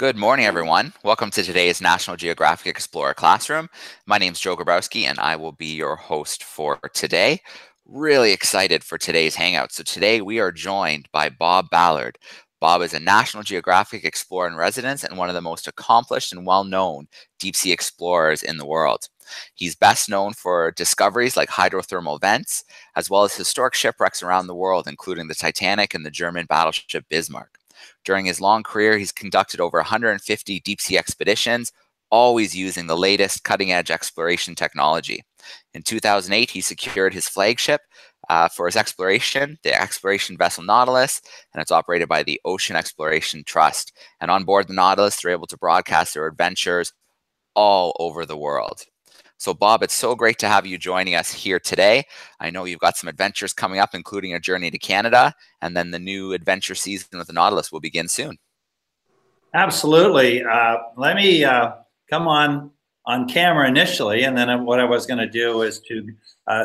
Good morning, everyone. Welcome to today's National Geographic Explorer Classroom. My name is Joe Grabowski, and I will be your host for today. Really excited for today's hangout. So today we are joined by Bob Ballard. Bob is a National Geographic Explorer in residence and one of the most accomplished and well-known deep-sea explorers in the world. He's best known for discoveries like hydrothermal vents, as well as historic shipwrecks around the world, including the Titanic and the German battleship Bismarck. During his long career, he's conducted over 150 deep-sea expeditions, always using the latest cutting-edge exploration technology. In 2008, he secured his flagship for his exploration, the exploration vessel Nautilus, and it's operated by the Ocean Exploration Trust. And on board the Nautilus, they're able to broadcast their adventures all over the world. So Bob, it's so great to have you joining us here today. I know you've got some adventures coming up, including a journey to Canada, and then the new adventure season with the Nautilus will begin soon. Absolutely. Let me come on camera initially, and then what I was going to do is to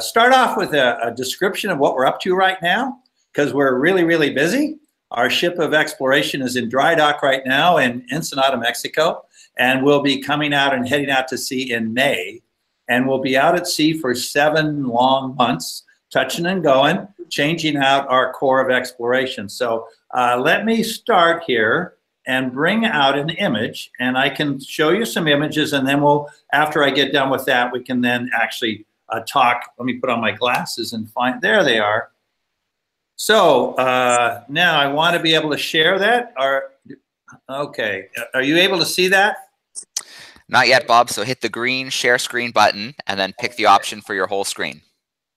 start off with a description of what we're up to right now, because we're really, really busy. Our ship of exploration is in dry dock right now in Ensenada, Mexico, and we'll be coming out and heading out to sea in May. And we'll be out at sea for 7 long months, touching and going, changing out our core of exploration. So let me start here and bring out an image, and I can show you some images, and then we'll, after I get done with that, we can then actually talk. Let me put on my glasses and find, there they are. So now I want to be able to share that. Okay, are you able to see that? Not yet, Bob, so hit the green share screen button and then pick the option for your whole screen.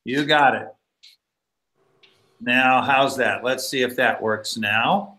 You got it. Now, how's that? Let's see if that works now.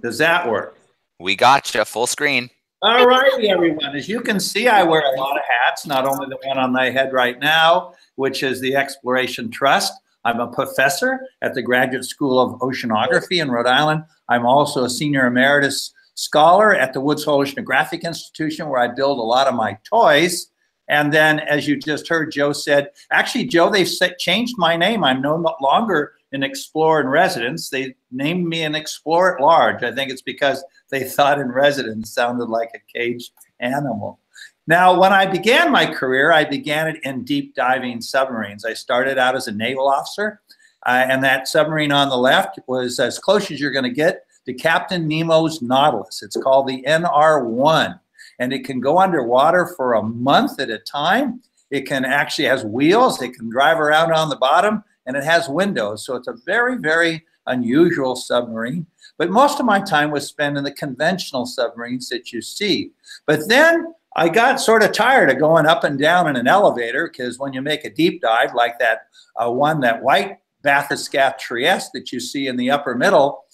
Does that work? We got you, full screen. All right, everyone. As you can see, I wear a lot of hats, not only the one on my head right now, which is the Exploration Trust. I'm a professor at the Graduate School of Oceanography in Rhode Island. I'm also a senior emeritus scholar at the Woods Hole Oceanographic Institution, where I build a lot of my toys. And then, as you just heard, Joe said, actually, Joe, they've changed my name. I'm no longer an explorer in residence. They named me an explorer at large. I think it's because they thought in residence sounded like a caged animal. Now, when I began my career, I began it in deep diving submarines. I started out as a naval officer, and that submarine on the left was as close as you're going to get to Captain Nemo's Nautilus. It's called the NR-1, and it can go underwater for a month at a time. It can actually has wheels, it can drive around on the bottom, and it has windows. So it's a very, very unusual submarine. But most of my time was spent in the conventional submarines that you see. But then I got sort of tired of going up and down in an elevator, because when you make a deep dive like that one, that white Bathyscaphe Trieste that you see in the upper middle,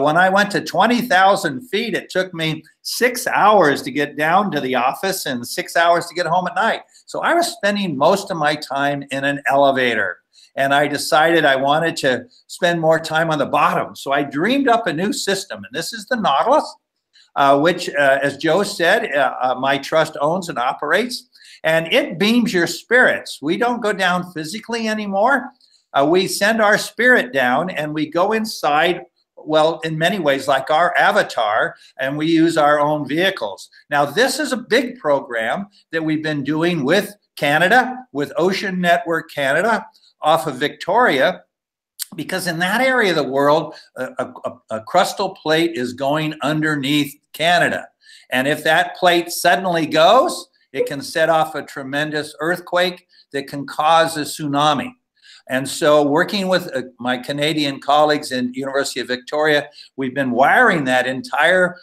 when I went to 20,000 feet, it took me 6 hours to get down to the office and 6 hours to get home at night. So I was spending most of my time in an elevator, and I decided I wanted to spend more time on the bottom. So I dreamed up a new system, and this is the Nautilus, which, as Joe said, my trust owns and operates, and it beams your spirits. We don't go down physically anymore. We send our spirit down, and we go inside, well, in many ways, like our avatar, and we use our own vehicles. Now, this is a big program that we've been doing with Canada, with Ocean Network Canada, off of Victoria, because in that area of the world, a crustal plate is going underneath Canada. And if that plate suddenly goes, it can set off a tremendous earthquake that can cause a tsunami. And so working with my Canadian colleagues in University of Victoria, we've been wiring that entire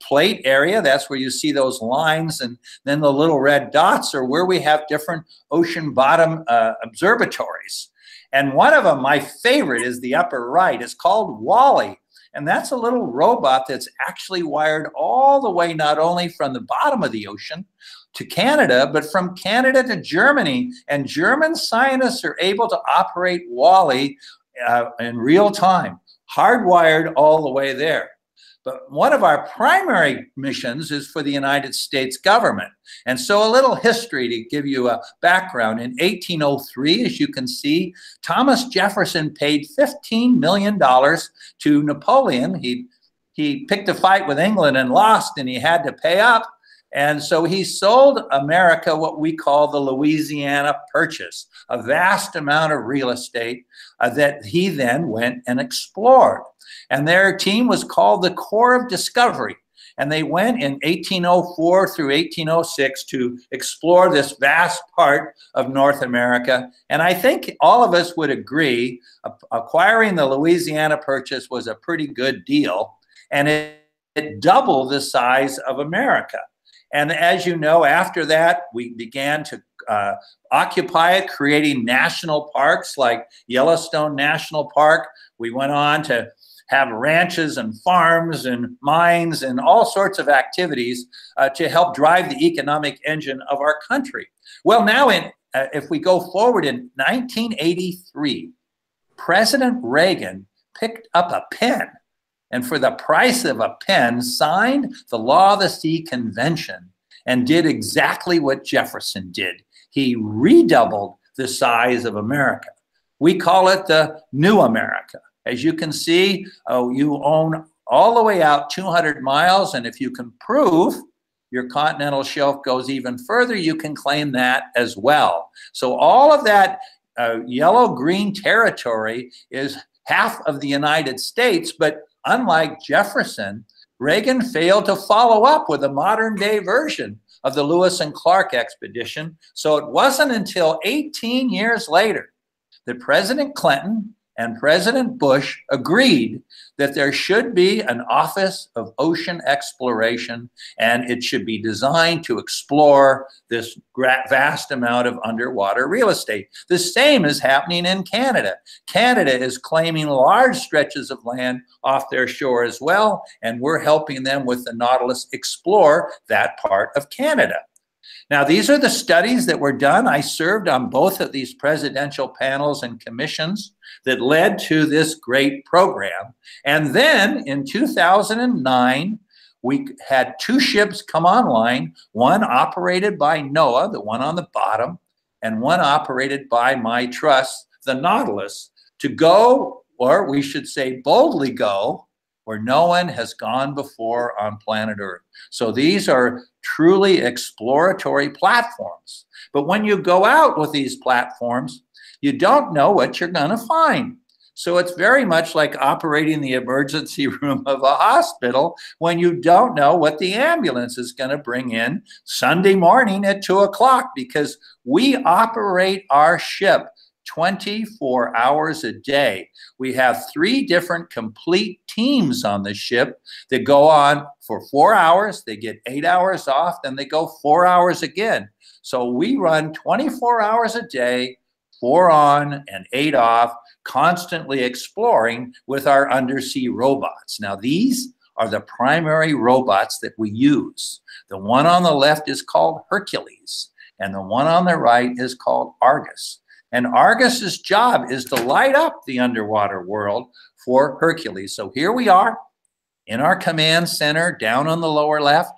plate area. That's where you see those lines, and then the little red dots are where we have different ocean bottom observatories. And one of them, my favorite, is the upper right. It's called WALL-E. And that's a little robot that's actually wired all the way, not only from the bottom of the ocean to Canada, but from Canada to Germany. And German scientists are able to operate WALL-E in real time, hardwired all the way there. But one of our primary missions is for the United States government. And so a little history to give you a background. In 1803, as you can see, Thomas Jefferson paid $15 million to Napoleon. He he picked a fight with England and lost, and he had to pay up. And so he sold America what we call the Louisiana Purchase, a vast amount of real estate that he then went and explored. And their team was called the Corps of Discovery. And they went in 1804 through 1806 to explore this vast part of North America. And I think all of us would agree, acquiring the Louisiana Purchase was a pretty good deal. And it doubled the size of America. And as you know, after that, we began to occupy it, creating national parks like Yellowstone National Park. We went on to have ranches and farms and mines and all sorts of activities to help drive the economic engine of our country. Well, now if we go forward in 1983, President Reagan picked up a pen and for the price of a pen signed the Law of the Sea Convention and did exactly what Jefferson did. He redoubled the size of America. We call it the New America. As you can see, you own all the way out 200 miles, and if you can prove your continental shelf goes even further, you can claim that as well. So all of that yellow-green territory is half of the United States, but unlike Jefferson, Reagan failed to follow up with a modern-day version of the Lewis and Clark expedition, so it wasn't until 18 years later that President Clinton and President Bush agreed that there should be an Office of Ocean Exploration, and it should be designed to explore this vast amount of underwater real estate. The same is happening in Canada. Canada is claiming large stretches of land off their shore as well, and we're helping them with the Nautilus explore that part of Canada. Now, these are the studies that were done. I served on both of these presidential panels and commissions that led to this great program. And then in 2009, we had two ships come online, one operated by NOAA, the one on the bottom, and one operated by my trust, the Nautilus, to go, or we should say boldly go, where no one has gone before on planet Earth. So these are truly exploratory platforms. But when you go out with these platforms, you don't know what you're going to find. So it's very much like operating the emergency room of a hospital when you don't know what the ambulance is going to bring in Sunday morning at 2 o'clock, because we operate our ship 24 hours a day. We have three different complete teams on the ship that go on for 4 hours, they get 8 hours off, then they go 4 hours again. So we run 24 hours a day, 4 on and 8 off, constantly exploring with our undersea robots. Now these are the primary robots that we use. The one on the left is called Hercules, and the one on the right is called Argus. And Argus's job is to light up the underwater world for Hercules. So here we are in our command center down on the lower left,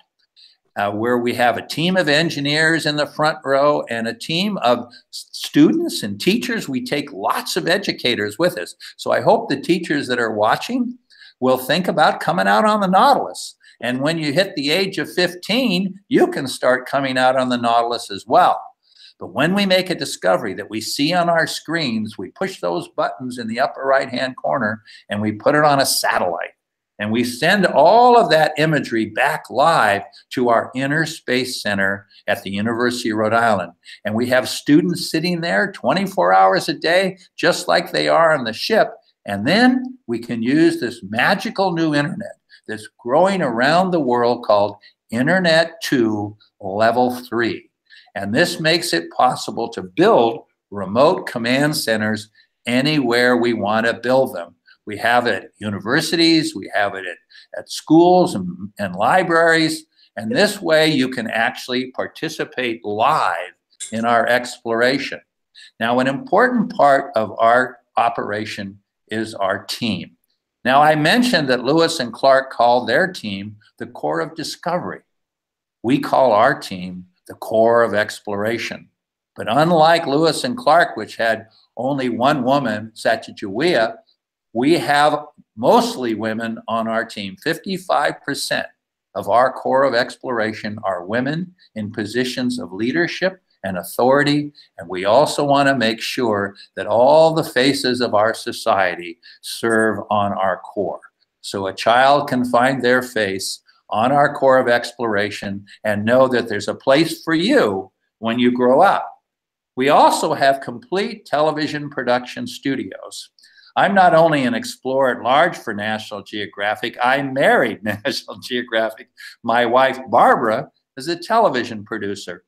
where we have a team of engineers in the front row and a team of students and teachers. We take lots of educators with us. So I hope the teachers that are watching will think about coming out on the Nautilus. And when you hit the age of 15, you can start coming out on the Nautilus as well. But when we make a discovery that we see on our screens, we push those buttons in the upper right-hand corner and we put it on a satellite. And we send all of that imagery back live to our Inner Space Center at the University of Rhode Island. And we have students sitting there 24 hours a day, just like they are on the ship. And then we can use this magical new internet that's growing around the world called Internet 2 Level 3. And this makes it possible to build remote command centers anywhere we want to build them. We have it at universities, we have it at schools and libraries, and this way you can actually participate live in our exploration. Now, an important part of our operation is our team. Now, I mentioned that Lewis and Clark called their team the Corps of Discovery. We call our team the Corps of Exploration. But unlike Lewis and Clark, which had only one woman, Sacagawea, We have mostly women on our team. 55% of our Corps of Exploration are women in positions of leadership and authority, and we also want to make sure that all the faces of our society serve on our Corps. So a child can find their face on our Corps of Exploration and know that there's a place for you when you grow up. We also have complete television production studios. I'm not only an explorer at large for National Geographic, I married National Geographic. My wife, Barbara, is a television producer,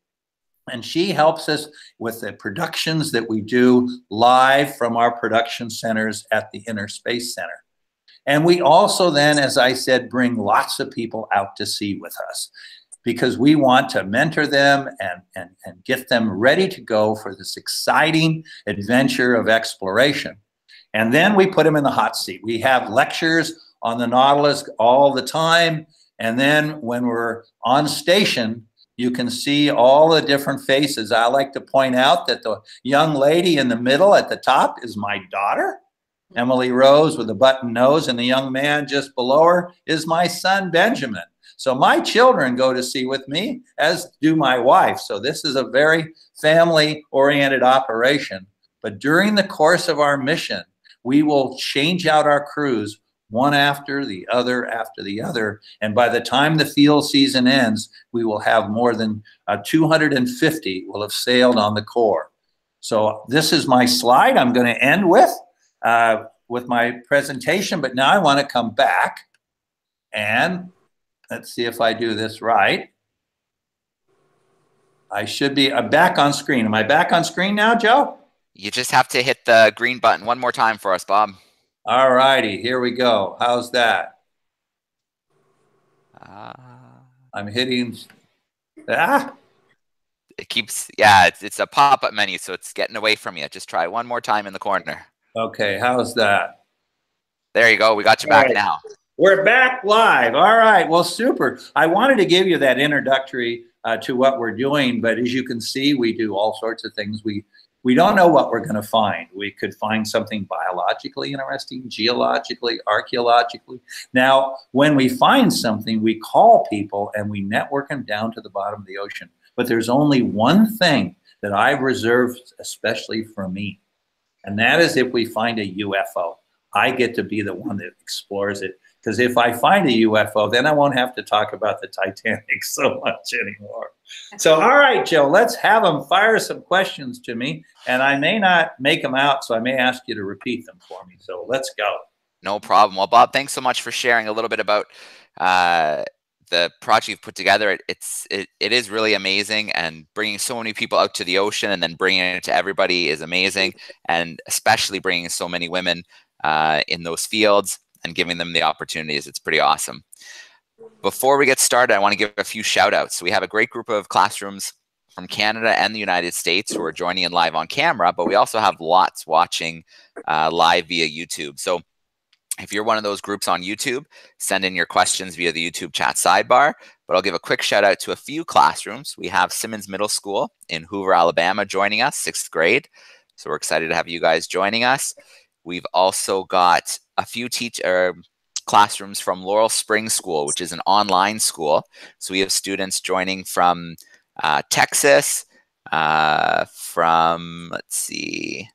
and she helps us with the productions that we do live from our production centers at the Inner Space Center. And we also then, as I said, bring lots of people out to sea with us, because we want to mentor them and get them ready to go for this exciting adventure of exploration. And then we put them in the hot seat. We have lectures on the Nautilus all the time. And then when we're on station, you can see all the different faces. I like to point out that the young lady in the middle at the top is my daughter, Emily Rose, with a button nose, and the young man just below her is my son, Benjamin. So my children go to sea with me, as do my wife. So this is a very family-oriented operation. But during the course of our mission, we will change out our crews one after the other. And by the time the field season ends, we will have more than 250 will have sailed on the Corps. So this is my slide I'm going to end with my presentation. But now I want to come back and... let's see if I do this right. I should be back on screen. Am I back on screen now, Joe? You just have to hit the green button one more time for us, Bob. All righty, here we go. How's that? I'm hitting, It keeps, yeah, it's a pop-up menu, so it's getting away from you. Just try one more time in the corner. Okay, how's that? There you go, we got you back now. We're back live. All right. Well, super. I wanted to give you that introductory to what we're doing, but as you can see, we do all sorts of things. We don't know what we're going to find. We could find something biologically interesting, geologically, archaeologically. Now, when we find something, we call people and we network them down to the bottom of the ocean. But there's only one thing that I've reserved especially for me, and that is if we find a UFO, I get to be the one that explores it. Because if I find a UFO, then I won't have to talk about the Titanic so much anymore. So, all right, Joe, let's have them fire some questions to me. And I may not make them out, so I may ask you to repeat them for me. So let's go. No problem. Well, Bob, thanks so much for sharing a little bit about the project you've put together. It is really amazing, and bringing so many people out to the ocean and then bringing it to everybody is amazing, and especially bringing so many women in those fields and giving them the opportunities. It's pretty awesome. Before we get started, I want to give a few shout outs. We have a great group of classrooms from Canada and the United States who are joining in live on camera, but we also have lots watching live via YouTube. So if you're one of those groups on YouTube, send in your questions via the YouTube chat sidebar. But I'll give a quick shout out to a few classrooms. We have Simmons Middle School in Hoover, Alabama joining us, 6th grade. So we're excited to have you guys joining us. We've also got a few classrooms from Laurel Springs School, which is an online school. So we have students joining from Texas, from, let's see,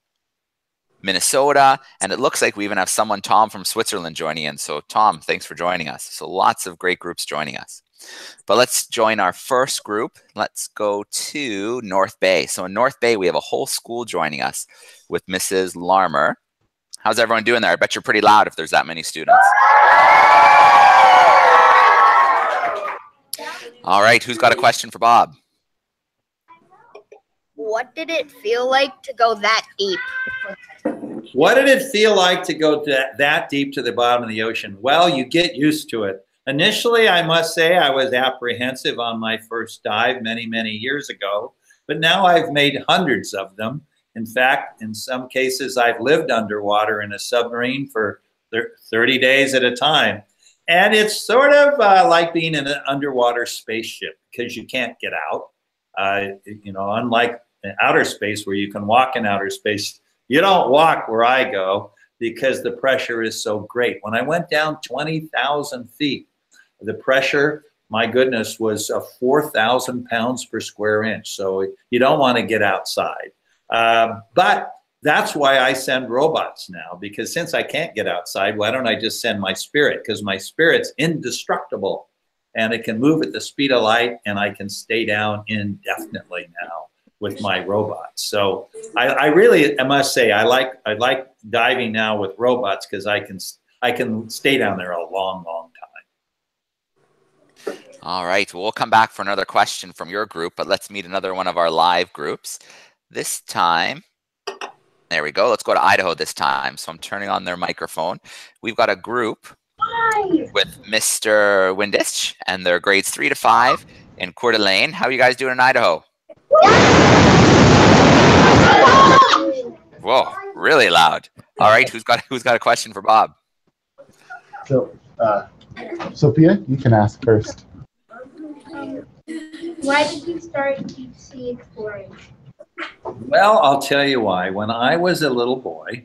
Minnesota. And it looks like we even have someone, Tom, from Switzerland joining in. So Tom, thanks for joining us. So lots of great groups joining us. But let's join our first group. Let's go to North Bay. So in North Bay, we have a whole school joining us with Mrs. Larmer. How's everyone doing there? I bet you're pretty loud if there's that many students. All right, who's got a question for Bob? What did it feel like to go that deep? What did it feel like to go that deep to the bottom of the ocean? Well, you get used to it. Initially, I must say I was apprehensive on my first dive many, many years ago, but now I've made hundreds of them. In fact, in some cases, I've lived underwater in a submarine for 30 days at a time. And it's sort of like being in an underwater spaceship, because you can't get out. You know, unlike in outer space where you can walk in outer space, you don't walk where I go. because the pressure is so great. When I went down 20,000 feet, the pressure, my goodness, was 4,000 pounds per square inch. So you don't want to get outside. But that's why I send robots now, because since I can't get outside, why don't I just send my spirit? Because my spirit's indestructible and it can move at the speed of light, and I can stay down indefinitely now with my robots. So I really, I must say, I like diving now with robots because I can stay down there a long, long time. All right, well, we'll come back for another question from your group, but let's meet another one of our live groups. This time, there we go. Let's go to Idaho this time. So I'm turning on their microphone. We've got a group with Mr. Windich, and they're grades 3 to 5 in Coeur d'Alene. How are you guys doing in Idaho? Whoa, really loud. All right, who's got a question for Bob? So, Sophia, you can ask first. Why did you start deep sea exploring? Well, I'll tell you why. When I was a little boy,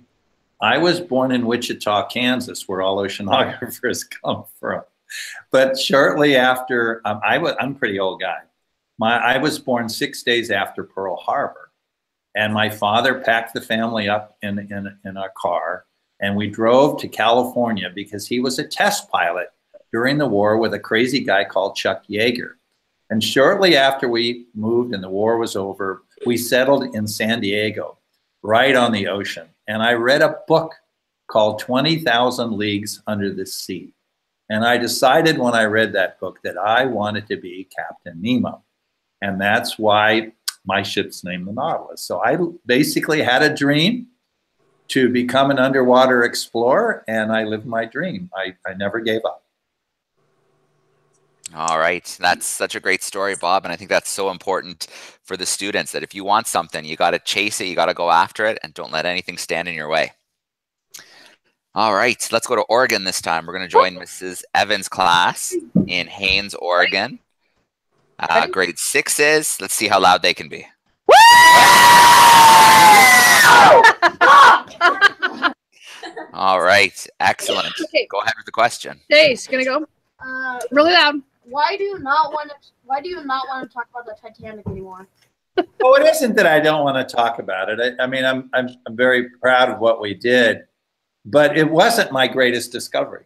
I was born in Wichita, Kansas, where all oceanographers come from. But shortly after, I'm a pretty old guy. I was born 6 days after Pearl Harbor, and my father packed the family up in a car, and we drove to California because he was a test pilot during the war with a crazy guy called Chuck Yeager. And shortly after we moved and the war was over, we settled in San Diego, right on the ocean. And I read a book called 20,000 Leagues Under the Sea. And I decided when I read that book that I wanted to be Captain Nemo. And that's why my ship's named the Nautilus. So I basically had a dream to become an underwater explorer, and I lived my dream. I never gave up. All right. That's such a great story, Bob. And I think that's so important for the students, that if you want something, you got to chase it, you got to go after it, and don't let anything stand in your way. All right. Let's go to Oregon this time. We're going to join Mrs. Evans' class in Haines, Oregon. Grade 6s. Let's see how loud they can be. All right. Excellent. Okay. Go ahead with the question. Dave's going to go really loud. Why do you not want to talk about the Titanic anymore? Oh, it isn't that I don't want to talk about it. I mean, I'm very proud of what we did, but it wasn't my greatest discovery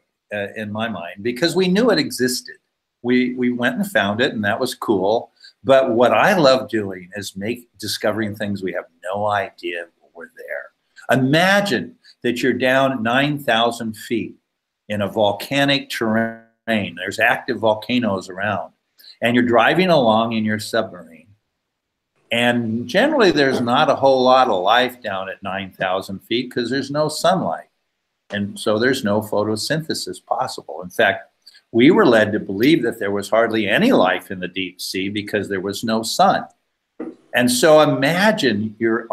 in my mind, because we knew it existed. We went and found it, and that was cool. But what I love doing is discovering things we have no idea were there. Imagine that you're down 9,000 feet in a volcanic terrain. There's active volcanoes around, and you're driving along in your submarine, and generally there's not a whole lot of life down at 9,000 feet because there's no sunlight, and so there's no photosynthesis possible. In fact, we were led to believe that there was hardly any life in the deep sea because there was no sun. And so imagine you're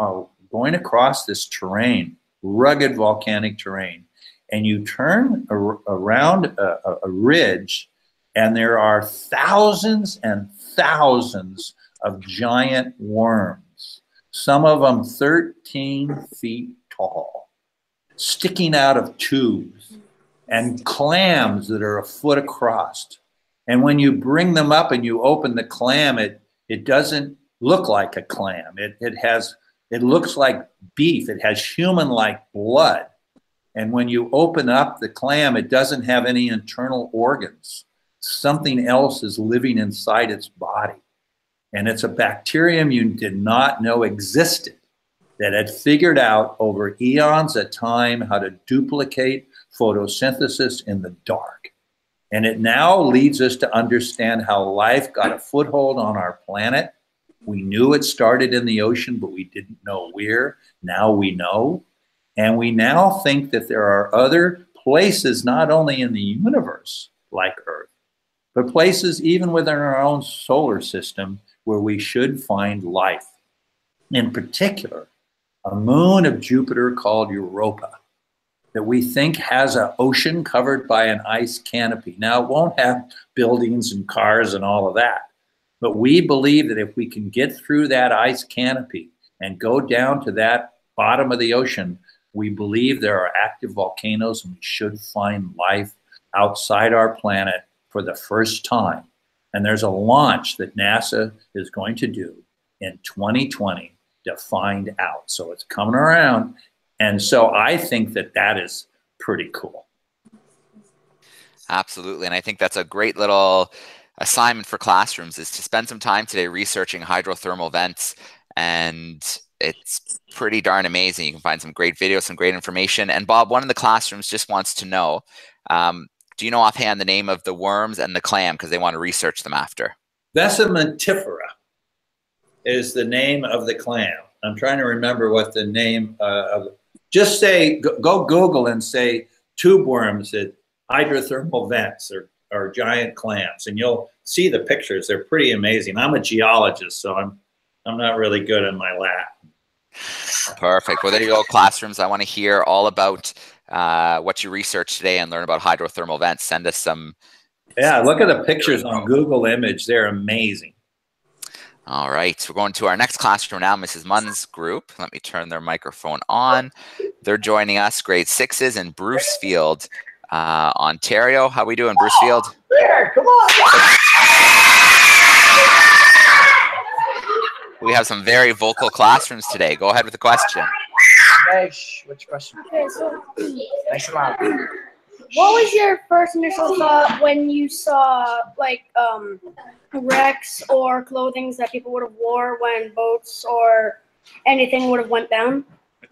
going across this terrain, rugged volcanic terrain, and you turn around a ridge, and there are thousands and thousands of giant worms, some of them 13 feet tall, sticking out of tubes, and clams that are a foot across. And when you bring them up and you open the clam, it doesn't look like a clam. It looks like beef. It has human-like blood. And when you open up the clam, it doesn't have any internal organs. Something else is living inside its body. And it's a bacterium you did not know existed, that had figured out over eons of time how to duplicate photosynthesis in the dark. And it now leads us to understand how life got a foothold on our planet. We knew it started in the ocean, but we didn't know where. Now we know. And we now think that there are other places, not only in the universe, like Earth, but places even within our own solar system where we should find life. In particular, a moon of Jupiter called Europa, that we think has an ocean covered by an ice canopy. Now, it won't have buildings and cars and all of that, but we believe that if we can get through that ice canopy and go down to that bottom of the ocean, We believe there are active volcanoes, and we should find life outside our planet for the first time. And there's a launch that NASA is going to do in 2020 to find out. So it's coming around. And so I think that that is pretty cool. Absolutely. And I think that's a great little assignment for classrooms, is to spend some time today researching hydrothermal vents. And it's pretty darn amazing. You can find some great videos, some great information. And Bob, one of the classrooms just wants to know, do you know offhand the name of the worms and the clam, because they want to research them after? Vescimentifera is the name of the clam. I'm trying to remember what the name of it. Just say, go Google and say tube worms at hydrothermal vents or giant clams, and you'll see the pictures. They're pretty amazing. I'm a geologist, so I'm not really good in my Latin. Perfect. Well, there you go, classrooms. I want to hear all about what you researched today and learn about hydrothermal vents. Send us some. Yeah, look at the pictures on Google Image. They're amazing. All right, so we're going to our next classroom now, Mrs. Munn's group. Let me turn their microphone on. They're joining us, grade sixes in Brucefield, Ontario. How we doing, Brucefield? There, come on. We have some very vocal classrooms today. Go ahead with the question. Nice. Which question? Okay, so, nice. What was your first initial thought when you saw, like, wrecks or clothings that people would have wore when boats or anything would have went down?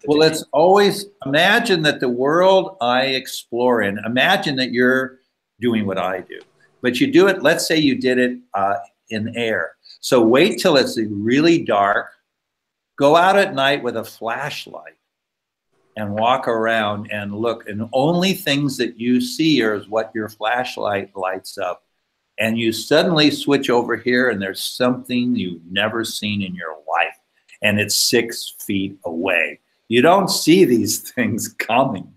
Well, let's always imagine that the world I explore in, imagine that you're doing what I do, but you do it, let's say you did it in air. So wait till it's really dark. Go out at night with a flashlight and walk around and look. And only things that you see are what your flashlight lights up. And you suddenly switch over here and there's something you've never seen in your life. And it's 6 feet away. You don't see these things coming.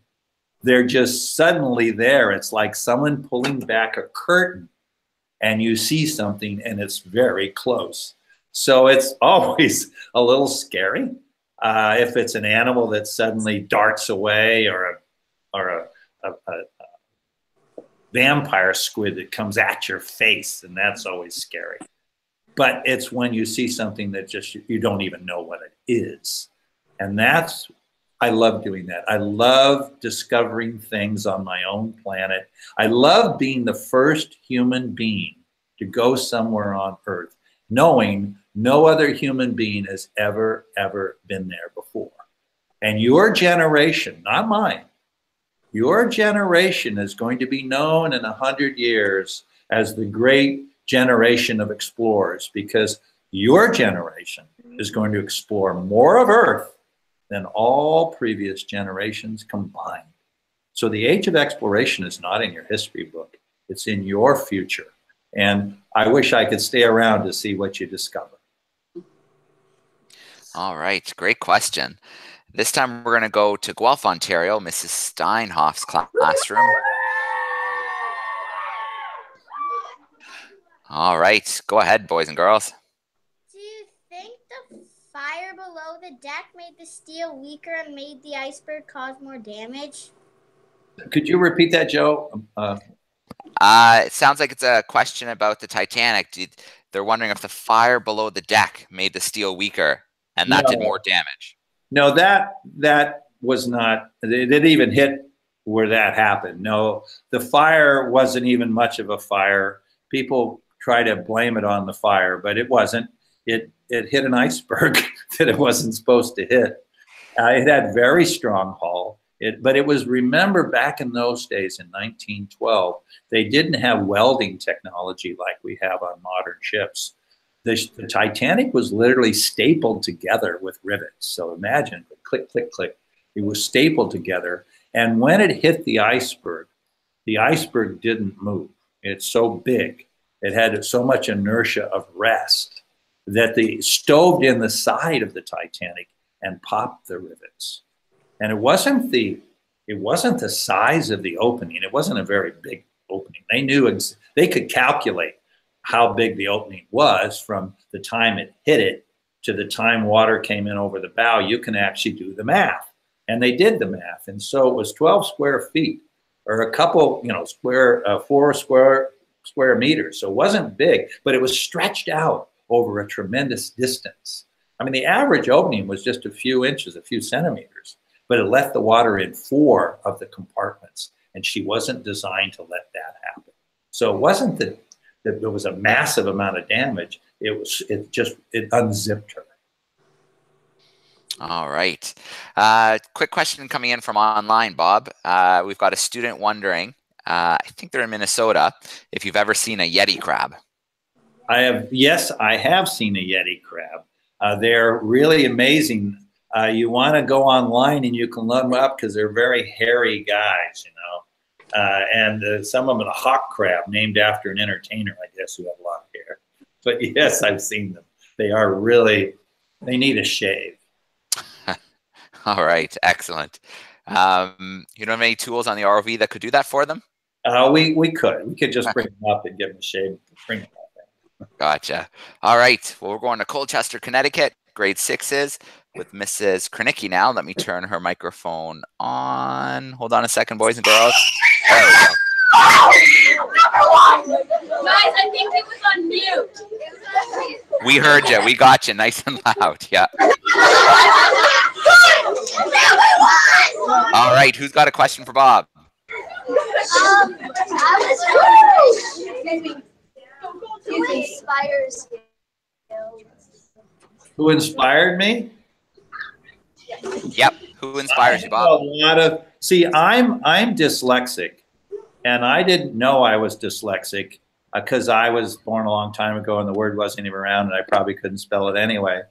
They're just suddenly there. It's like someone pulling back a curtain and you see something and it's very close. So it's always a little scary if it's an animal that suddenly darts away, or a vampire squid that comes at your face, and that's always scary. But it's when you see something that just you don't even know what it is. And that's, I love doing that. I love discovering things on my own planet. I love being the first human being to go somewhere on Earth, knowing no other human being has ever, ever been there before. And your generation, not mine, your generation is going to be known in 100 years as the great generation of explorers, because your generation is going to explore more of Earth than all previous generations combined. So the age of exploration is not in your history book, it's in your future. And I wish I could stay around to see what you discover. All right, great question. This time we're gonna go to Guelph, Ontario, Mrs. Steinhoff's classroom. All right, go ahead, boys and girls. Fire below the deck made the steel weaker and made the iceberg cause more damage. Could you repeat that, Joe? It sounds like it's a question about the Titanic. They're wondering if the fire below the deck made the steel weaker and that did more damage. No, that was not, it didn't even hit where that happened. No, the fire wasn't even much of a fire. People try to blame it on the fire, but it wasn't. It hit an iceberg that it wasn't supposed to hit. It had very strong hull. But it was, remember back in those days in 1912, they didn't have welding technology like we have on modern ships. The Titanic was literally stapled together with rivets. So imagine, click, click, click. It was stapled together. And when it hit the iceberg didn't move. It's so big. It had so much inertia of rest that they stoved in the side of the Titanic and popped the rivets. And it wasn't the size of the opening. It wasn't a very big opening. They knew, they could calculate how big the opening was from the time it hit it to the time water came in over the bow. You can actually do the math. And they did the math. And so it was 12 square feet or a couple, you know, square, 4 square meters. So it wasn't big, but it was stretched out over a tremendous distance. I mean, the average opening was just a few inches, a few centimeters, but it let the water in 4 of the compartments. And she wasn't designed to let that happen. So it wasn't that, there was a massive amount of damage. It was, it unzipped her. All right. Quick question coming in from online, Bob. We've got a student wondering, I think they're in Minnesota, if you've ever seen a Yeti crab. I have. Yes, I have seen a Yeti crab. They're really amazing. You want to go online and you can look them up because they're very hairy guys, you know. And some of them are a hawk crab, named after an entertainer, I guess, who had a lot of hair. But yes, I've seen them. They are really, they need a shave. All right, excellent. You don't have any tools on the ROV that could do that for them? We could. We could just bring them up and give them a shave. Bring them up. Gotcha. All right. Well, we're going to Colchester, Connecticut, grade 6s with Mrs. Krenicki now. Let me turn her microphone on. Hold on a second, boys and girls. There we go. Number 1. Guys, I think it was on mute. We heard you. We got you nice and loud. Yeah. All right. Who's got a question for Bob? Who inspires you? Who inspired me? Yep. Who inspires you, Bob? A lot of, see, I'm dyslexic. And I didn't know I was dyslexic because I was born a long time ago and the word wasn't even around and I probably couldn't spell it anyway.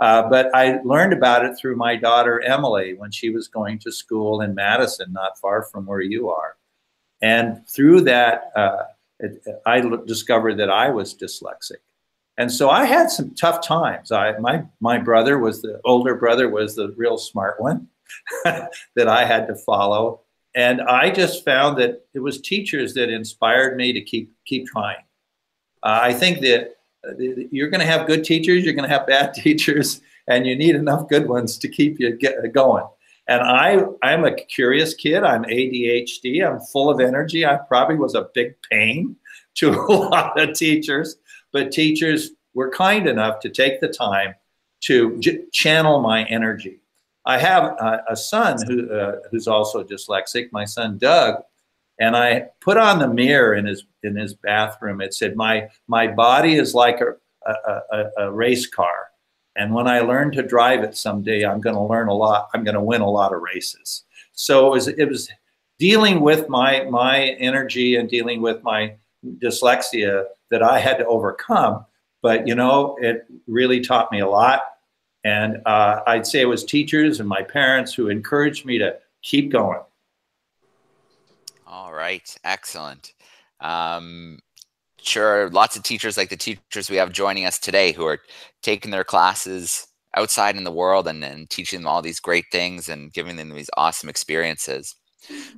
But I learned about it through my daughter, Emily, when she was going to school in Madison, not far from where you are. And through that, I discovered that I was dyslexic. And so I had some tough times. My brother was the older brother was the real smart one that I had to follow. And I just found that it was teachers that inspired me to keep trying. I think that you're going to have good teachers, you're going to have bad teachers, and you need enough good ones to keep you going. And I'm a curious kid. I'm ADHD. I'm full of energy. I probably was a big pain to a lot of teachers, but teachers were kind enough to take the time to channel my energy. I have a son who's also dyslexic, my son Doug, and I put on the mirror in his bathroom. It said, my body is like a race car, and when I learn to drive it someday, I'm going to learn a lot. I'm going to win a lot of races. So it was dealing with my energy and dealing with my dyslexia that I had to overcome, but, you know, it really taught me a lot. And I'd say it was teachers and my parents who encouraged me to keep going. All right. Excellent. Sure. Lots of teachers like the teachers we have joining us today who are taking their classes outside in the world and teaching them all these great things and giving them these awesome experiences.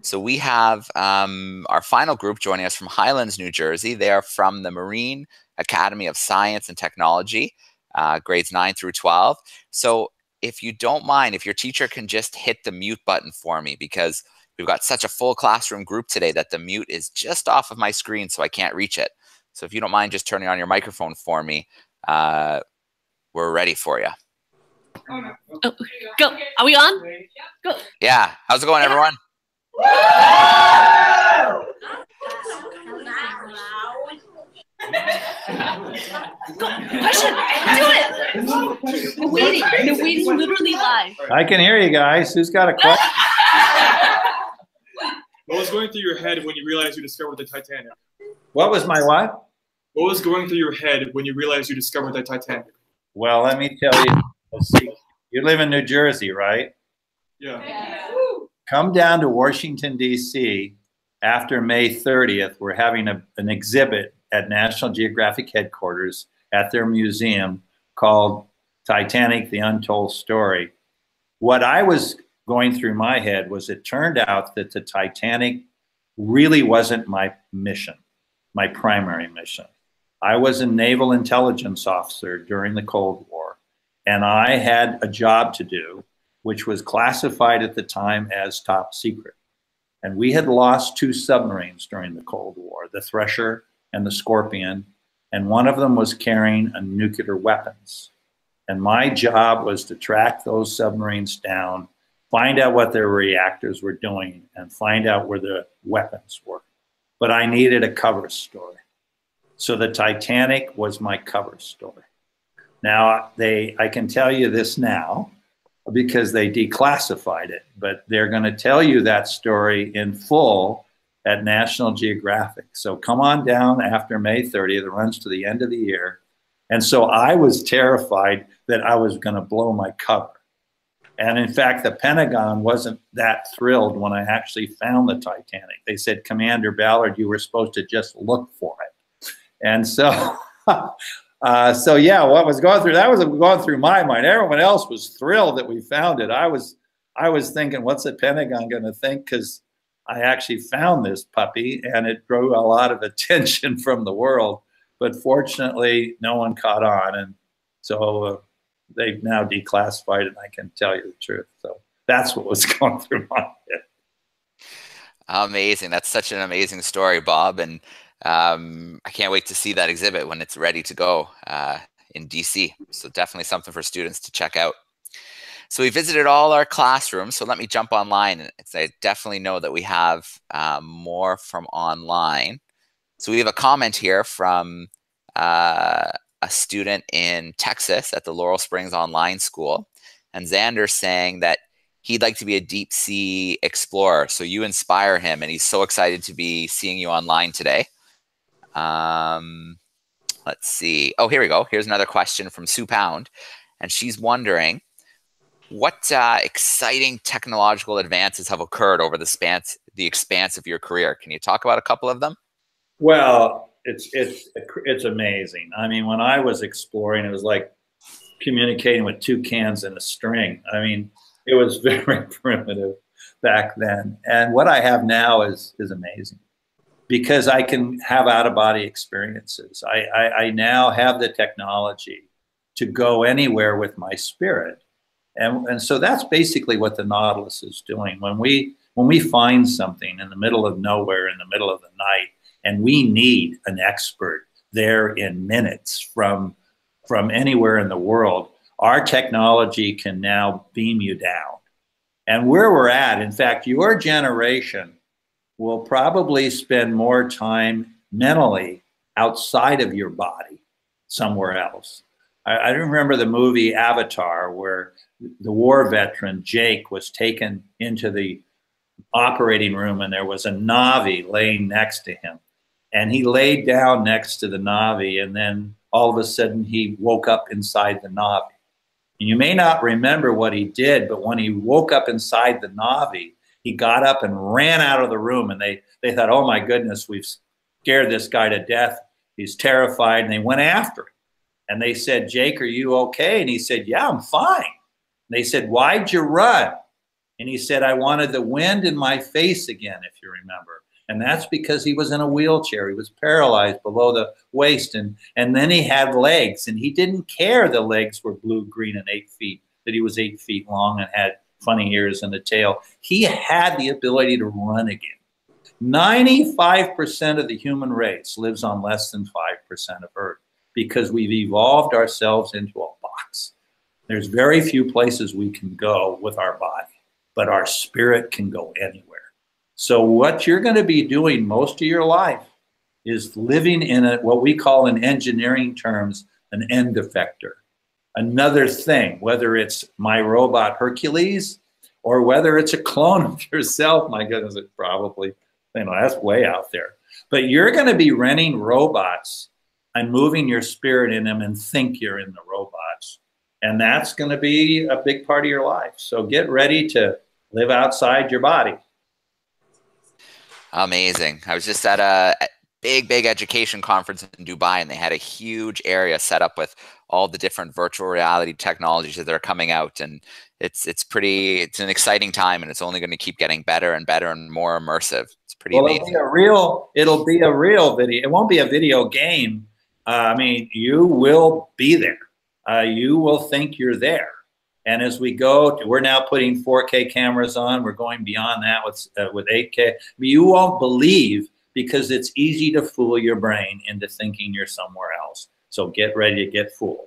So we have our final group joining us from Highlands, New Jersey. They are from the Marine Academy of Science and Technology. Grades 9 through 12. So if you don't mind, if your teacher can just hit the mute button for me, because we've got such a full classroom group today that the mute is just off of my screen, so I can't reach it. So if you don't mind just turning on your microphone for me, we're ready for you. Oh, go. Are we on? Go. Yeah. How's it going, everyone? Go, push it, do it. The waiting literally live. I can hear you guys. Who's got a question? What was going through your head when you realized you discovered the Titanic? What was my what? What was going through your head when you realized you discovered the Titanic? Well, let me tell you. Let's see. You live in New Jersey, right? Yeah. Come down to Washington, D.C. after May 30th. We're having an exhibit at National Geographic headquarters at their museum called Titanic, The Untold Story. What I was going through my head was it turned out that the Titanic really wasn't my mission, my primary mission. I was a naval intelligence officer during the Cold War, and I had a job to do, which was classified at the time as top secret. And we had lost two submarines during the Cold War, the Thresher and the Scorpion, and one of them was carrying nuclear weapons. And my job was to track those submarines down, find out what their reactors were doing, and find out where the weapons were. But I needed a cover story. So the Titanic was my cover story. Now, I can tell you this now, because they declassified it, but they're going to tell you that story in full at National Geographic. So come on down after May 30th, it runs to the end of the year. And so I was terrified that I was going to blow my cover. And in fact, the Pentagon wasn't that thrilled when I actually found the Titanic. They said, Commander Ballard, you were supposed to just look for it. And so, yeah, what was going through, that was going through my mind. Everyone else was thrilled that we found it. I was thinking, what's the Pentagon going to think? Because I actually found this puppy and it drew a lot of attention from the world. But fortunately, no one caught on. And so they've now declassified it, and I can tell you the truth. So that's what was going through my head. Amazing. That's such an amazing story, Bob. And I can't wait to see that exhibit when it's ready to go in DC. So definitely something for students to check out. So we visited all our classrooms. So let me jump online. And I definitely know that we have more from online. So we have a comment here from a student in Texas at the Laurel Springs Online School. And Xander saying that he'd like to be a deep sea explorer. So you inspire him, and he's so excited to be seeing you online today. Let's see. Oh, here we go. Here's another question from Sue Pound. And she's wondering, what exciting technological advances have occurred over the expanse of your career? Can you talk about a couple of them? Well, it's amazing. I mean, when I was exploring, it was like communicating with two cans and a string. I mean, it was very primitive back then. And what I have now is amazing, because I can have out-of-body experiences. I now have the technology to go anywhere with my spirit. And so that's basically what the Nautilus is doing. When we find something in the middle of nowhere, in the middle of the night, and we need an expert there in minutes from anywhere in the world, our technology can now beam you down. And where we're at, in fact, your generation will probably spend more time mentally outside of your body somewhere else. I remember the movie Avatar, where the war veteran Jake was taken into the operating room, and there was a Na'vi laying next to him. And he laid down next to the Na'vi, and then all of a sudden he woke up inside the Na'vi. And you may not remember what he did, but when he woke up inside the Na'vi, he got up and ran out of the room, and they thought, oh my goodness, we've scared this guy to death. He's terrified. And they went after him. And they said, Jake, are you okay? And he said, yeah, I'm fine. And they said, why'd you run? And he said, I wanted the wind in my face again, if you remember. And that's because he was in a wheelchair. He was paralyzed below the waist, and then he had legs, and he didn't care the legs were blue, green, and 8 feet, that he was 8 feet long and had funny ears and a tail. He had the ability to run again. 95% of the human race lives on less than 5% of Earth, because we've evolved ourselves into a box. There's very few places we can go with our body, but our spirit can go anywhere. So what you're going to be doing most of your life is living in a, what we call in engineering terms, an end effector. Another thing, whether it's my robot Hercules or whether it's a clone of yourself, my goodness, it probably, you know, that's way out there. But you're going to be renting robots and moving your spirit in them and think you're in the robots. And that's going to be a big part of your life. So get ready to live outside your body. Amazing. I was just at a big education conference in Dubai, and they had a huge area set up with all the different virtual reality technologies that are coming out. And it's an exciting time, and it's only going to keep getting better and better and more immersive. It's pretty amazing. It'll be a real video. It won't be a video game. I mean, you will be there. You will think you're there. And as we go, we're now putting 4K cameras on. We're going beyond that with 8K. I mean, you won't believe, because it's easy to fool your brain into thinking you're somewhere else. So get ready to get fooled.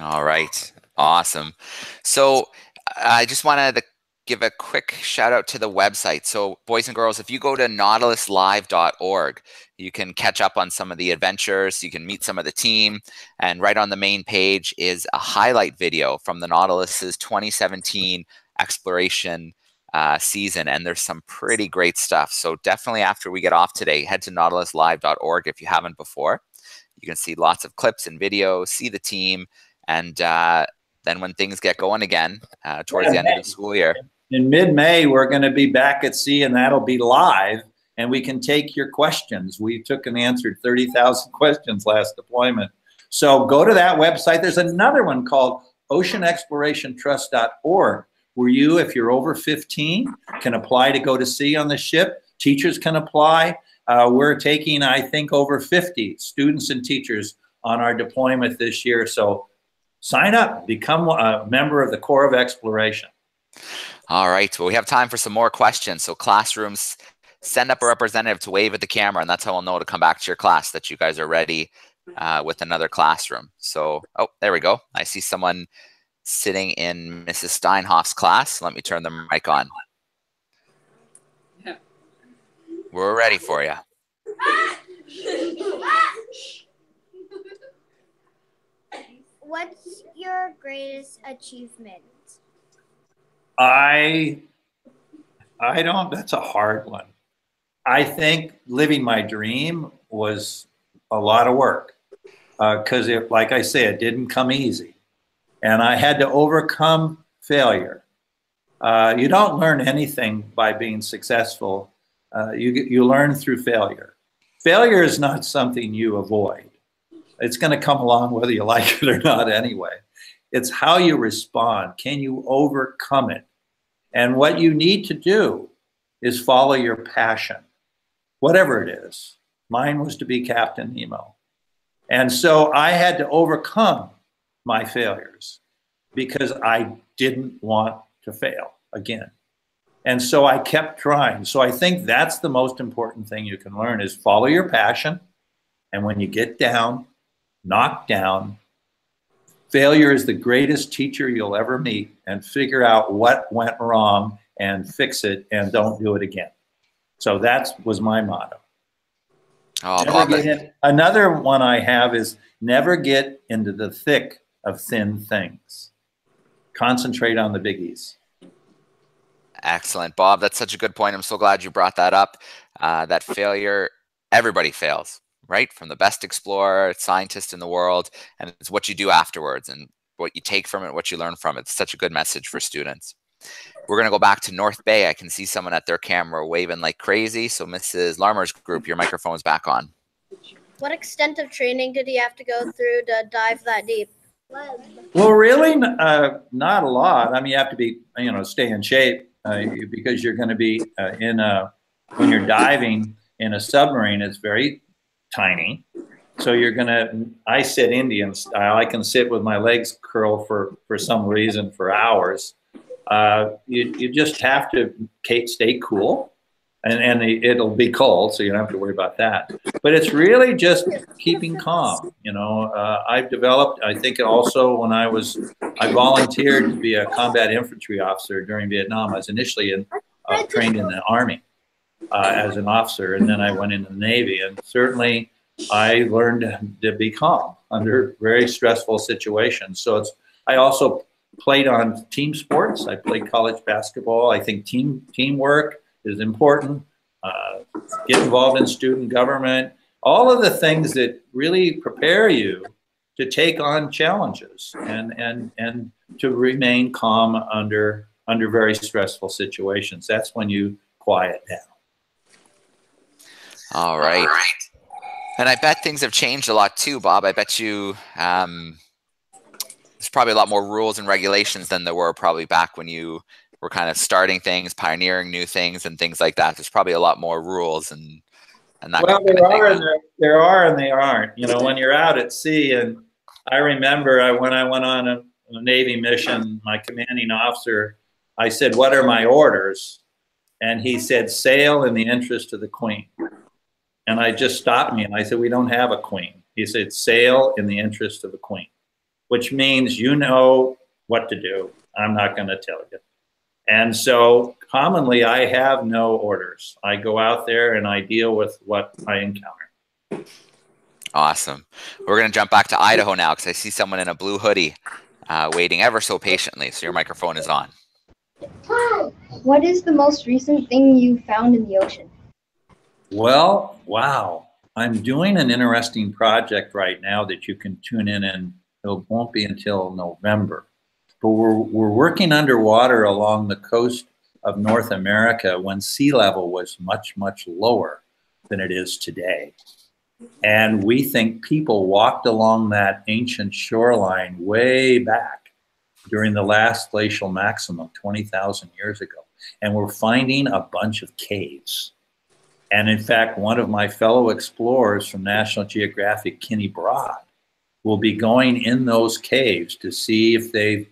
All right. Awesome. So I just wanted to give a quick shout out to the website. So boys and girls, if you go to nautiluslive.org, you can catch up on some of the adventures, you can meet some of the team, and right on the main page is a highlight video from the Nautilus's 2017 exploration season, and there's some pretty great stuff. So definitely after we get off today, head to nautiluslive.org if you haven't before. You can see lots of clips and videos, see the team, and then when things get going again towards the end of the school year. In mid-May, we're going to be back at sea, and that'll be live, and we can take your questions. We took and answered 30,000 questions last deployment. So go to that website. There's another one called oceanexplorationtrust.org, where you, if you're over 15, can apply to go to sea on the ship. Teachers can apply. We're taking, I think, over 50 students and teachers on our deployment this year. So sign up, become a member of the Corps of Exploration. All right. Well, we have time for some more questions. So classrooms, send up a representative to wave at the camera, and that's how I'll know to come back to your class that you guys are ready with another classroom. So, oh, there we go. I see someone sitting in Mrs. Steinhoff's class. Let me turn the mic on. Yeah. We're ready for you. What's your greatest achievement? I don't, that's a hard one. I think living my dream was a lot of work because like I say, it didn't come easy. And I had to overcome failure. You don't learn anything by being successful. You learn through failure. Failure is not something you avoid. It's going to come along whether you like it or not anyway. It's how you respond. Can you overcome it? And what you need to do is follow your passion, whatever it is. Mine was to be Captain Nemo. And so I had to overcome my failures because I didn't want to fail again. And so I kept trying. So I think that's the most important thing you can learn is follow your passion. And when you get down, knocked down. Failure is the greatest teacher you'll ever meet, and figure out what went wrong and fix it and don't do it again. So that was my motto. Oh, another one I have is never get into the thick of thin things. Concentrate on the biggies. Excellent, Bob. That's such a good point. I'm so glad you brought that up. That failure, everybody fails. Right? From the best explorer, scientist in the world, and it's what you do afterwards and what you take from it, what you learn from it. It's such a good message for students. We're going to go back to North Bay. I can see someone at their camera waving like crazy. So Mrs. Larmer's group, your microphone's back on. What extent of training did he have to go through to dive that deep? Well, really, not a lot. I mean, you have to be, you know, stay in shape because you're going to be when you're diving in a submarine, it's very tiny. So you're going to, I sit Indian style. I can sit with my legs curled for some reason for hours. You just have to stay cool, and it'll be cold. So you don't have to worry about that, but it's really just keeping calm. You know, I've developed, I think also when I volunteered to be a combat infantry officer during Vietnam. I was initially trained in the Army. As an officer, and then I went into the Navy, and certainly I learned to be calm under very stressful situations. So it's, I also played on team sports. I played college basketball. I think teamwork is important. Get involved in student government, all of the things that really prepare you to take on challenges and to remain calm under very stressful situations. That's when you quiet down. All right. All right. And I bet things have changed a lot too, Bob. I bet you there's probably a lot more rules and regulations than there were probably back when you were kind of starting things, pioneering new things and things like that. There's probably a lot more rules and that well, kind of thing. Well, there are and there aren't. You know, when you're out at sea, and I remember when I went on a Navy mission, my commanding officer, I said, what are my orders? And he said, sail in the interest of the Queen. And I just stopped me and I said, we don't have a Queen. He said, sail in the interest of the Queen, which means you know what to do. I'm not going to tell you. And so commonly I have no orders. I go out there and I deal with what I encounter. Awesome. We're going to jump back to Idaho now because I see someone in a blue hoodie waiting ever so patiently. So your microphone is on. What is the most recent thing you found in the ocean? Well, wow. I'm doing an interesting project right now that you can tune in and it won't be until November. But we're working underwater along the coast of North America when sea level was much, much lower than it is today. And we think people walked along that ancient shoreline way back during the last glacial maximum 20,000 years ago. And we're finding a bunch of caves. And in fact, one of my fellow explorers from National Geographic, Kenny Broad, will be going in those caves to see if they've,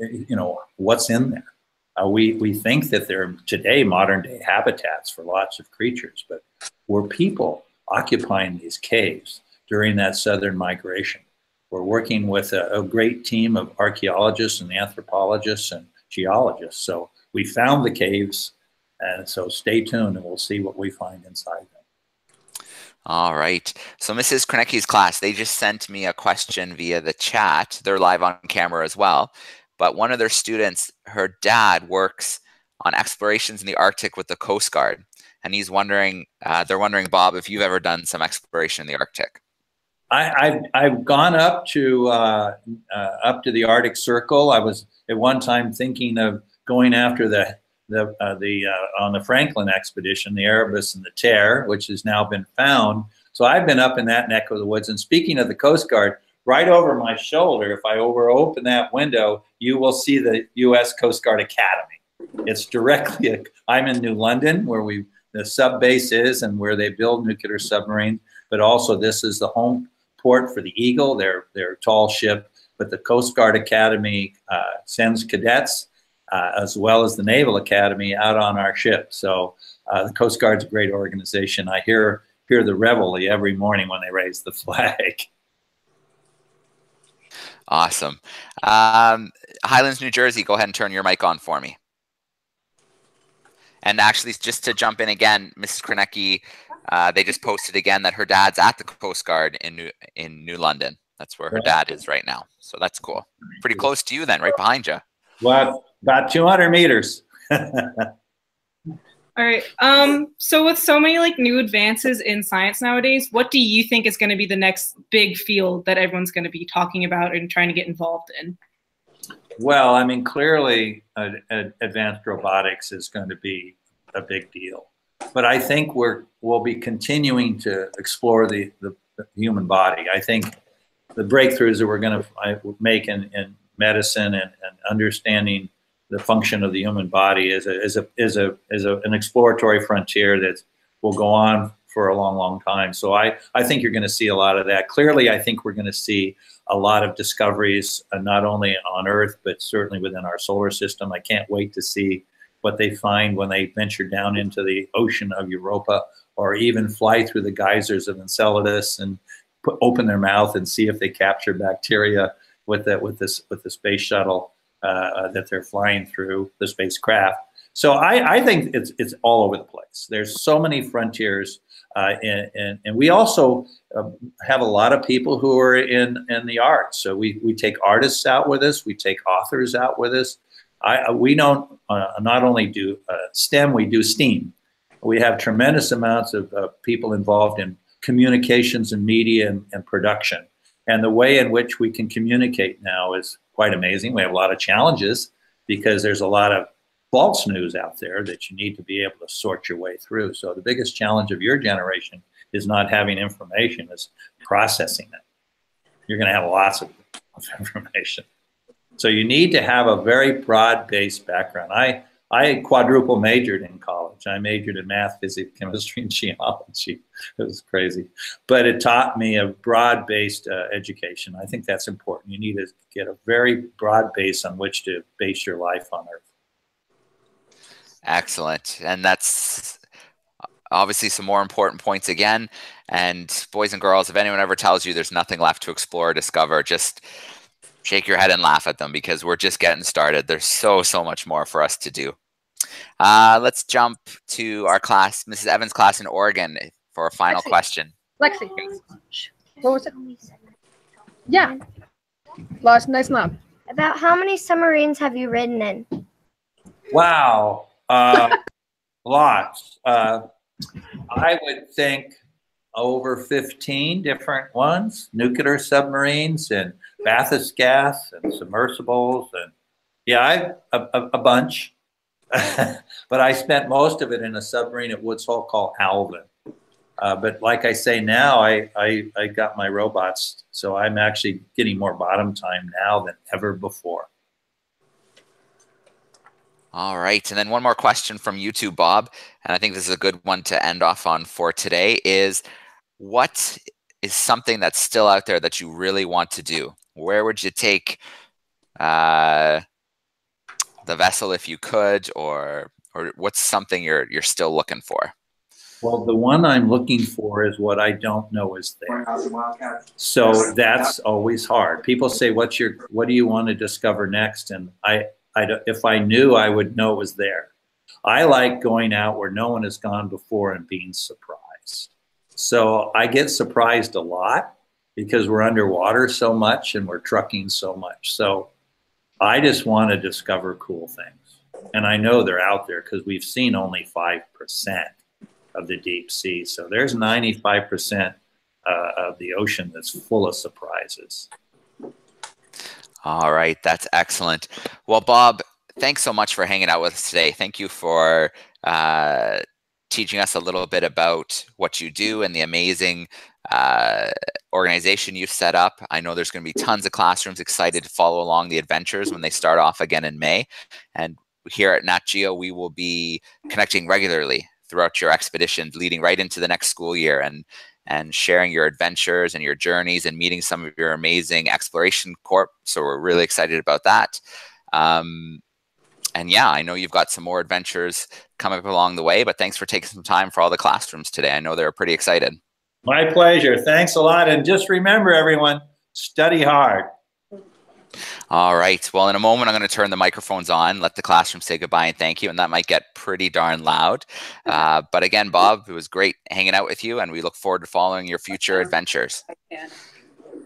you know, what's in there. We think that they're today modern day habitats for lots of creatures, but were people occupying these caves during that southern migration? We're working with a great team of archaeologists and anthropologists and geologists. So we found the caves, and so stay tuned and we'll see what we find inside them. All right. So Mrs. Kornecki's class, they just sent me a question via the chat. They're live on camera as well. But one of their students, her dad works on explorations in the Arctic with the Coast Guard. And he's wondering, they're wondering, Bob, if you've ever done some exploration in the Arctic. I've gone up to the Arctic Circle. I was at one time thinking of going after on the Franklin expedition, the Erebus and the Terror, which has now been found. So I've been up in that neck of the woods. And speaking of the Coast Guard, right over my shoulder, if I open that window, you will see the U.S. Coast Guard Academy. It's directly, I'm in New London, where the sub base is and where they build nuclear submarines, but also this is the home port for the Eagle, their tall ship. But the Coast Guard Academy sends cadets as well as the Naval Academy out on our ship. So the Coast Guard's a great organization. I hear the reveille every morning when they raise the flag. Awesome. Highlands, New Jersey, go ahead and turn your mic on for me. And actually, just to jump in again, Mrs. Kornecki, they just posted again that her dad's at the Coast Guard in New London. That's where her dad is right now. So that's cool. Pretty close to you then, right behind you. Well, about 200 meters. All right. So with so many like new advances in science nowadays, what do you think is going to be the next big field that everyone's going to be talking about and trying to get involved in? Well, I mean, clearly advanced robotics is going to be a big deal. But I think we'll be continuing to explore the human body. I think the breakthroughs that we're going to make in medicine and understanding the function of the human body is an exploratory frontier that will go on for a long, long time. So I think you're going to see a lot of that. Clearly, I think we're going to see a lot of discoveries, not only on Earth, but certainly within our solar system. I can't wait to see what they find when they venture down into the ocean of Europa, or even fly through the geysers of Enceladus and open their mouth and see if they capture bacteria with the space shuttle that they're flying through, the spacecraft. So I think it's all over the place. There's so many frontiers, and we also have a lot of people who are in the arts. So we take artists out with us, we take authors out with us. We don't not only do STEM, we do STEAM. We have tremendous amounts of people involved in communications and media and production. And the way in which we can communicate now is quite amazing. We have a lot of challenges because there's a lot of false news out there that you need to be able to sort your way through. So the biggest challenge of your generation is not having information, it's processing it. You're going to have lots of information. So you need to have a very broad-based background. I, I quadruple majored in college. I majored in math, physics, chemistry, and geology. It was crazy. But it taught me a broad-based education. I think that's important. You need to get a very broad base on which to base your life on Earth. Excellent. And that's obviously some more important points again. And boys and girls, if anyone ever tells you there's nothing left to explore or discover, just shake your head and laugh at them, because we're just getting started. There's so much more for us to do. Let's jump to our class, Mrs. Evans' class in Oregon, for a final question. Lexi, what was it? Yeah, last nice knob. About how many submarines have you ridden in? Wow, lots. I would think over 15 different ones, nuclear submarines and bathyscaphe and submersibles, and yeah, a bunch. But I spent most of it in a submarine at Woods Hole called Alvin. But like I say now, I got my robots, so I'm actually getting more bottom time now than ever before. All right, and then one more question from you two, Bob, and I think this is a good one to end off on for today, is what is something that's still out there that you really want to do? Where would you take the vessel if you could, or what's something you're still looking for? Well, the one I'm looking for is what I don't know is there. So that's always hard. People say, what do you want to discover next? And I don't, if I knew, I would know it was there. I like going out where no one has gone before and being surprised. So I get surprised a lot because we're underwater so much and we're trucking so much. So I just want to discover cool things. And I know they're out there because we've seen only 5% of the deep sea. So there's 95% of the ocean that's full of surprises. All right, that's excellent. Well, Bob, thanks so much for hanging out with us today. Thank you for teaching us a little bit about what you do and the amazing organization you've set up. I know there's going to be tons of classrooms excited to follow along the adventures when they start off again in May. And here at Nat Geo, we will be connecting regularly throughout your expeditions, leading right into the next school year, and sharing your adventures and your journeys and meeting some of your amazing exploration corps. So we're really excited about that. And yeah, I know you've got some more adventures coming up along the way, but thanks for taking some time for all the classrooms today. I know they're pretty excited. My pleasure. Thanks a lot. And just remember, everyone, study hard. All right. Well, in a moment, I'm going to turn the microphones on, let the classroom say goodbye and thank you. And that might get pretty darn loud. But again, Bob, it was great hanging out with you, and we look forward to following your future adventures.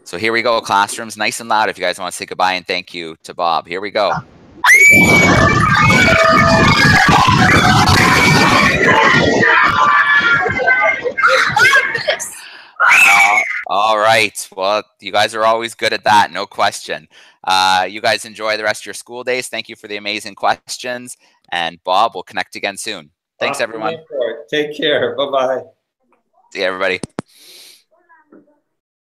So here we go, classrooms. Nice and loud if you guys want to say goodbye and thank you to Bob. Here we go. All right. Well, you guys are always good at that. No question. You guys enjoy the rest of your school days. Thank you for the amazing questions. And Bob, we'll connect again soon. Thanks, everyone. Take care. Bye-bye. See you, everybody.